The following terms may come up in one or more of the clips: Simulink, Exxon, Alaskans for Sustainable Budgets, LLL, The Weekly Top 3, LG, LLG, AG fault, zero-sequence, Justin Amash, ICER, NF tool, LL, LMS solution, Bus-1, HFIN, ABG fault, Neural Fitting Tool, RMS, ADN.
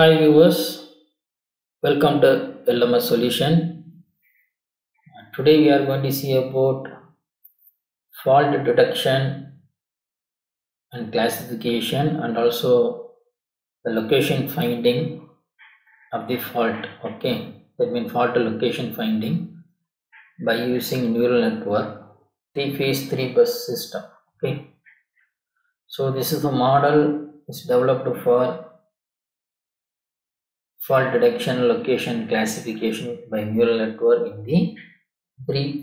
Hi viewers, welcome to LMS solution. Today we are going to see about fault detection and classification and also the location finding of the fault. Okay, that means fault location finding by using neural network 3-phase 3-bus system. Okay, so this is the model is developed for fault detection, location, classification by neural network in the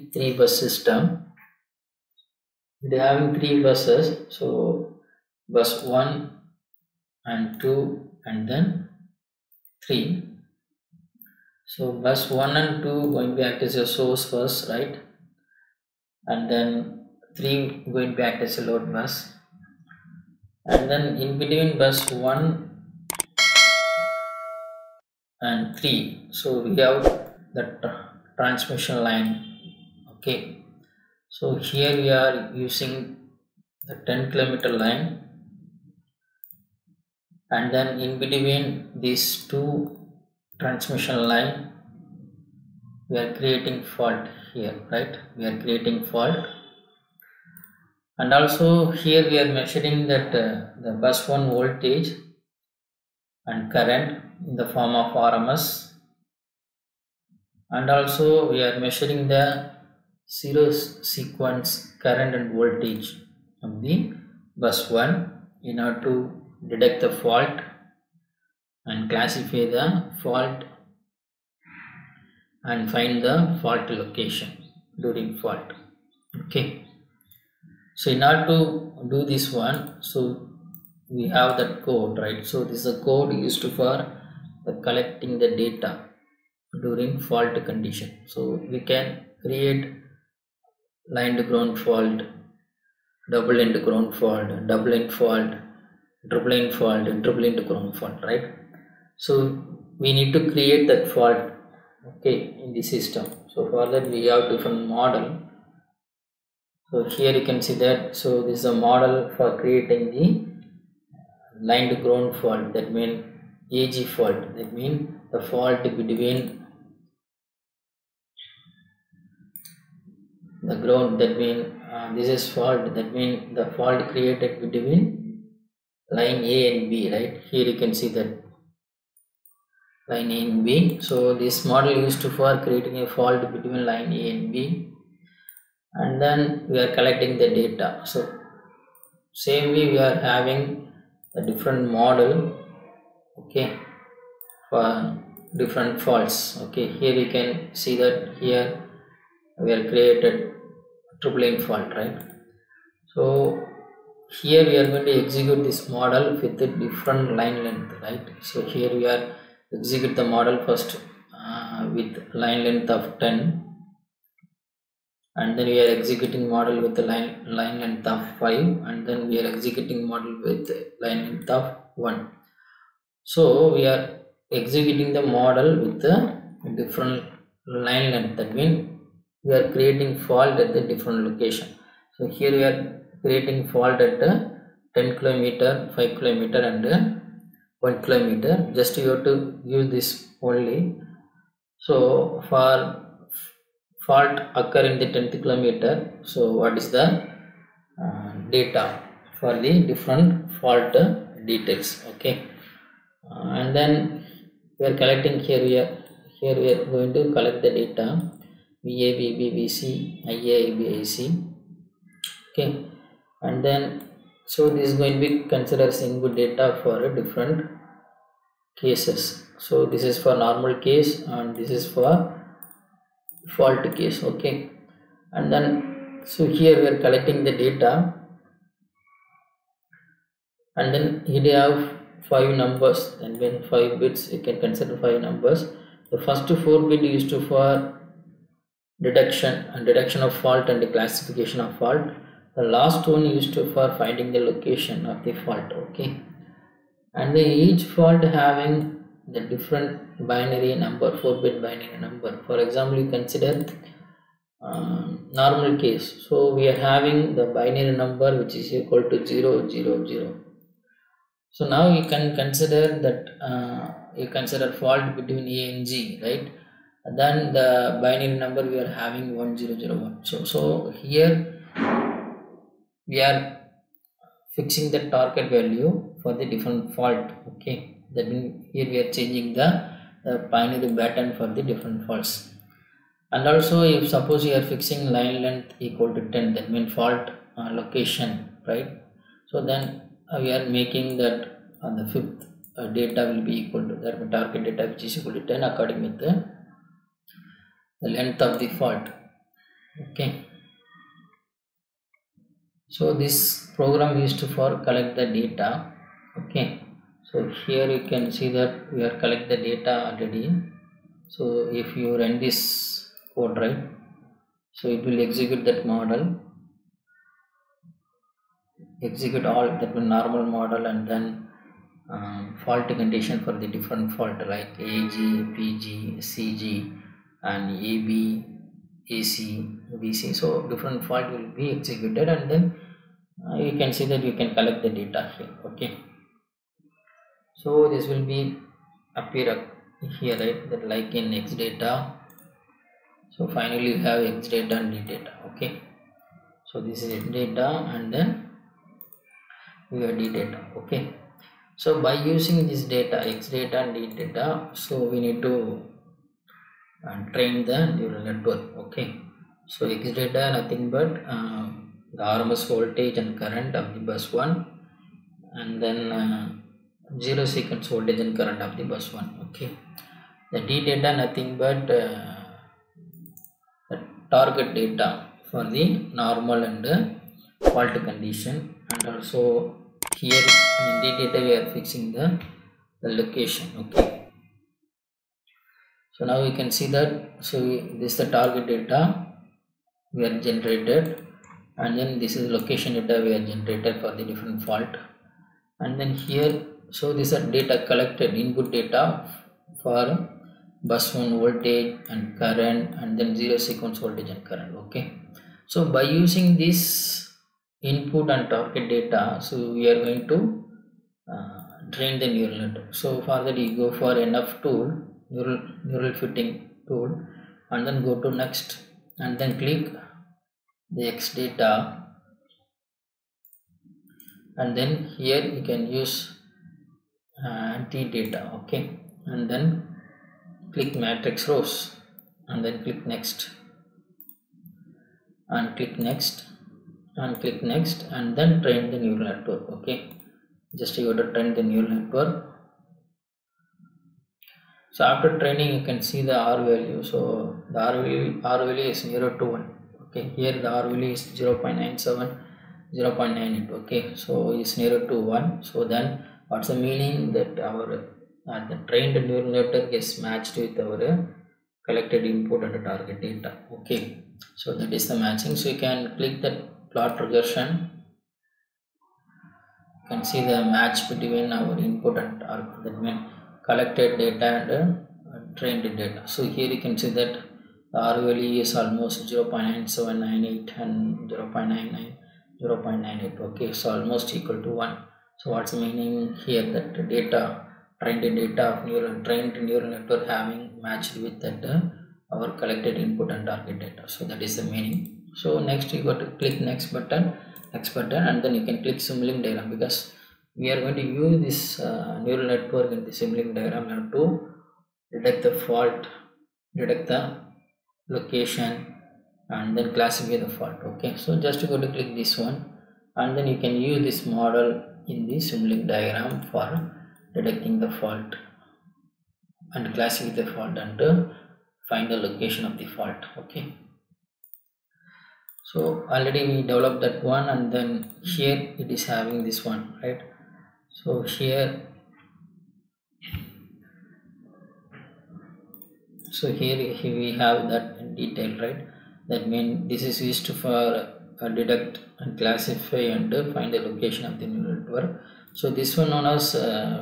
three bus system. They are having 3 buses, so bus 1 and 2 and then 3. So bus 1 and 2 going to act as your source bus, right? And then 3 going to act as a load bus. And then in between bus 1 and 3, so we have the transmission line. Okay, so here we are using the 10-kilometer line, and then in between these 2 transmission line we are creating fault here, right? We are creating fault, and also here we are measuring that the bus 1 voltage and current in the form of RMS, and also we are measuring the zero sequence current and voltage of the bus 1 in order to detect the fault and classify the fault and find the fault location during fault. Okay, so in order to do this one, so we have that code, right? So this is a code used for the collecting the data during fault condition. So we can create lined ground fault, double end ground fault, double end fault, triple end fault, and triple end ground fault, right? So we need to create that fault, okay, in the system. So for that we have different model. So here you can see that. So this is a model for creating the lined ground fault, that means AG fault, that means the fault between the ground, that means this is fault, that means the fault created between line A and B, right? Here you can see that line A and B. So this model used for creating a fault between line A and B, and then we are collecting the data. So same way we are having a different model, okay, for different faults. Okay, here you can see that here we are created triple end fault, right? So here we are going to execute this model with a different line length, right? So here we are execute the model first with line length of 10, and then we are executing model with the line length of 5, and then we are executing model with line length of 1. So we are executing the model with the different line length, that means we are creating fault at the different location. So here we are creating fault at 10 kilometer, 5 kilometer, and 1 kilometer. Just you have to use this only. So for fault occur in the 10th kilometer, so what is the data for the different fault details? Okay, and then we are collecting here we are going to collect the data VA, VB, VC, IA, IB, IC. Okay, and then so this is going to be considered input data for different cases. So this is for normal case, and this is for fault case. Okay, and then so here we are collecting the data, and then here they have 5 numbers, and when 5 bits you can consider 5 numbers. The first 4 bit used for detection of fault and the classification of fault. The last one used for finding the location of the fault. Okay, and each fault having the different binary number, 4-bit binary number. For example, you consider normal case. So we are having the binary number which is equal to 0, 0, 0. So now you can consider that you consider fault between A and G, right? And then the binary number we are having 1001. So here we are fixing the target value for the different fault. Okay, that means here we are changing the binary pattern for the different faults. And also, if suppose you are fixing line length equal to 10, that means fault location, right? So then we are making that on the fifth data will be equal to that target data, which is equal to 10 according with the length of the fault. Okay. So this program is to for collect the data. Okay. So here you can see that we are collect the data already. So if you run this code, right, so it will execute that model, execute all that normal model, and then fault condition for the different fault like AG, PG, CG and AB, AC, BC. So different fault will be executed, and then you can see that you can collect the data here. Okay, so this will be appear here, right, that like in X data. So finally you have X data and D data. Okay, so this is X data and then we have D data. Okay, so by using this data X data and D data, so we need to train the neural network. Okay, so X data nothing but the RMS voltage and current of the bus 1, and then zero sequence voltage and current of the bus 1. Okay, the D data nothing but the target data for the normal and fault condition, and also here in D data we are fixing the location. Okay, so now you can see that, so this is the target data we are generated, and then this is location data we are generated for the different fault, and then here, so these are data collected, input data for bus 1 voltage and current, and then zero sequence voltage and current. Okay, so by using this input and target data, so we are going to train the neural network. So for that you go for NF tool, neural fitting tool, and then go to next, and then click the X data, and then here you can use D data. Okay, and then click matrix rows, and then click next, and click next, and click next, and then train the neural network. Okay, just you have to train the neural network. So after training you can see the R value. So the R value is 0 to 1. Okay, here the R value is 0.97, 0.98. okay, so it's 0 to 1. So then what's the meaning that our the trained neural network is matched with our collected input and target data. Okay, so that is the matching. So you can click the plot regression. You can see the match between our input and target, that means collected data and trained data. So here you can see that the R value is almost 0.9798 and 0.99, 0.98. Okay, so almost equal to 1. So what's the meaning here that the data, trained data of trained neural network having matched with that our collected input and target data. So that is the meaning. So next you got to click next button, and then you can click Simulink diagram, because we are going to use this neural network in the Simulink diagram now to detect the fault, detect the location, and then classify the fault. Okay, so just you got to click this one, and then you can use this model in the Simulink diagram for detecting the fault and classify the fault and find the location of the fault. Okay, so already we developed that one, and then here it is having this one, right? So here, so here we have that detail, right? That means this is used for detect and classify and find the location of the neural network. So this one known as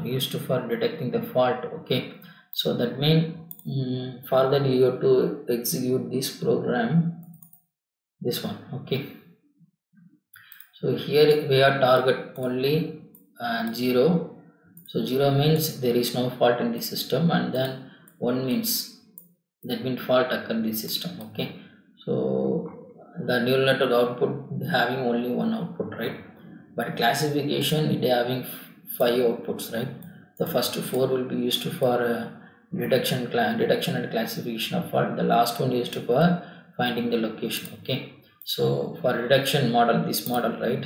used for detecting the fault. Okay, so that means further you have to execute this program, this one. Okay, so here we are target only 0, So 0 means there is no fault in the system, and then 1 means that means fault occurred in the system. Okay, so the neural network output having only one output, right? But classification, it having 5 outputs, right? The first 4 will be used for detection and classification of fault. The last one used for finding the location. Okay, so for reduction model, this model, right?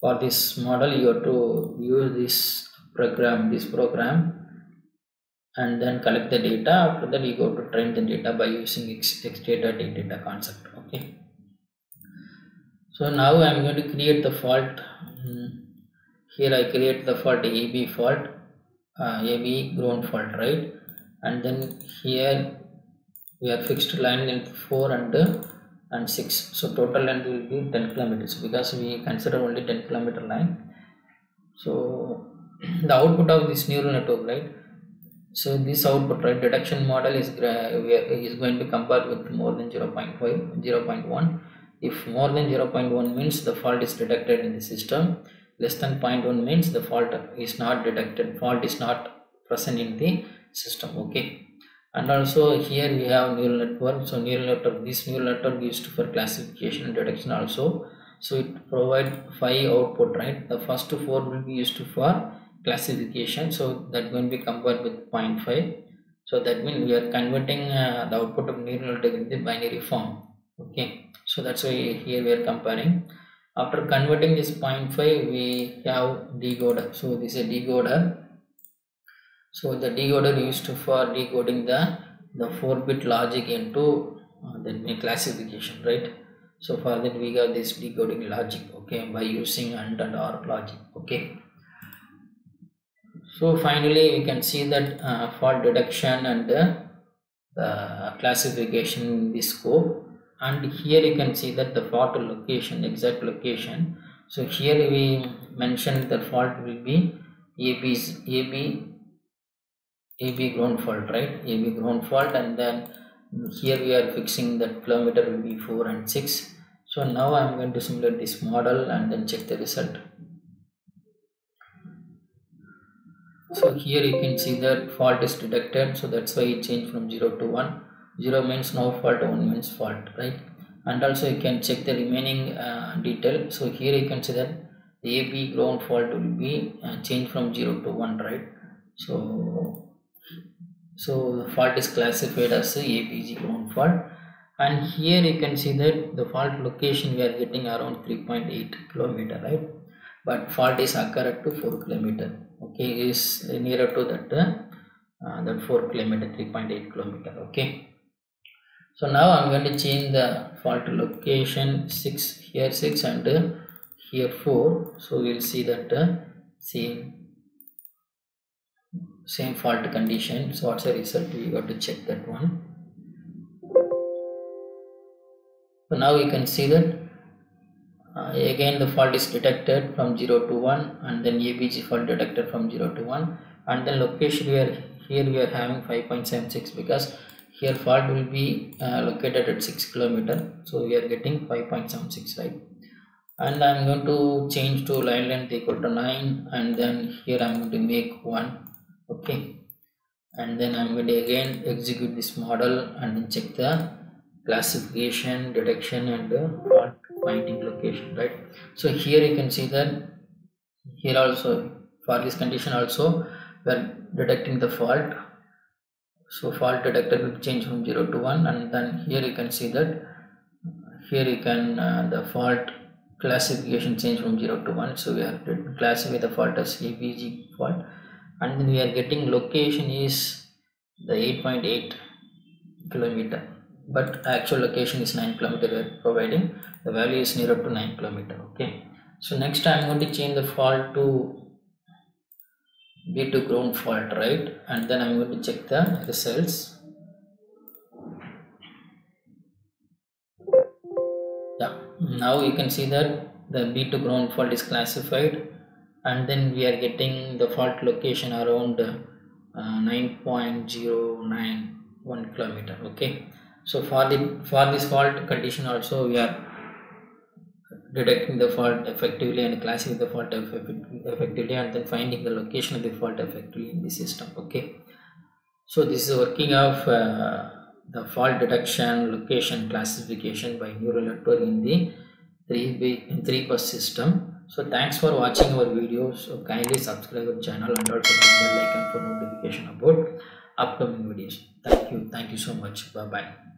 For this model, you have to use this program and then collect the data. After that, you go to train the data by using X data concept. Okay, so now I am going to create the fault. Here I create the fault AB fault, AB ground fault, right? And then here we are fixed line length 4 and 6, so total length will be 10 kilometers, because we consider only 10-kilometer line. So the output of this neural network, right? So this output, right, detection model is going to compare with more than 0.1. If more than 0.1 means the fault is detected in the system, less than 0.1 means the fault is not detected, fault is not present in the system. Okay, and also here we have neural network. So this neural network used for classification and detection also. So it provides 5 output, right? The first 4 will be used for classification, so that will be compared with 0.5. so that means we are converting the output of neural network in the binary form. Okay, so that's why here we are comparing. After converting this 0.5, we have decoder. So this is a decoder. So the decoder used for decoding the 4-bit logic into the classification, right? So for that we have this decoding logic, okay, by using AND and OR logic. Okay, so finally we can see that fault detection and the classification in this scope. And here you can see that the fault location, exact location. So here we mentioned the fault will be AB ground fault, right? AB ground fault, and then here we are fixing that kilometer will be 4 and 6. So now I am going to simulate this model and then check the result. So here you can see that fault is detected, so that's why it changed from 0 to 1. 0 means no fault, 1 means fault, right? And also you can check the remaining detail. So here you can see that the AB ground fault will be changed from 0 to 1, right? So the fault is classified as ABG ground fault. And here you can see that the fault location we are getting around 3.8 kilometer, right? But fault is occurred to 4 kilometer. Okay, is nearer to that 4 kilometer, 3.8 kilometer. Okay, so now I'm going to change the fault location 6, here 6 and here 4. So we'll see that same fault condition. So what's the result? We got to check that one. So now we can see that again the fault is detected from 0 to 1, and then ABG fault detected from 0 to 1, and then location here we are having 5.76, because here fault will be located at 6 kilometer, so we are getting 5.76, right? And I'm going to change to line length equal to 9, and then here I'm going to make 1. Okay, and then I'm going to again execute this model and then check the classification, detection and fault finding location, right? So here you can see that here also for this condition also we are detecting the fault. So fault detected will change from 0 to 1, and then here you can see that here you can the fault classification change from 0 to 1. So we have to classify the fault as ABG fault, and then we are getting location is the 8.8 kilometer, but actual location is 9 kilometer. We are providing the value is nearer to 9 kilometer. Okay, so next I am going to change the fault to B2 ground fault, right? And then I am going to check the results. Yeah, now you can see that the B2 ground fault is classified, and then we are getting the fault location around 9.091 kilometer. Okay, so for this fault condition also we are detecting the fault effectively and classifying the fault effectively, and then finding the location of the fault effectively in the system. Okay, so this is working of the fault detection, location, classification by neural network in the 3x system. So thanks for watching our videos. So kindly subscribe our channel and also click the bell icon for notification about upcoming videos. Thank you so much. Bye bye.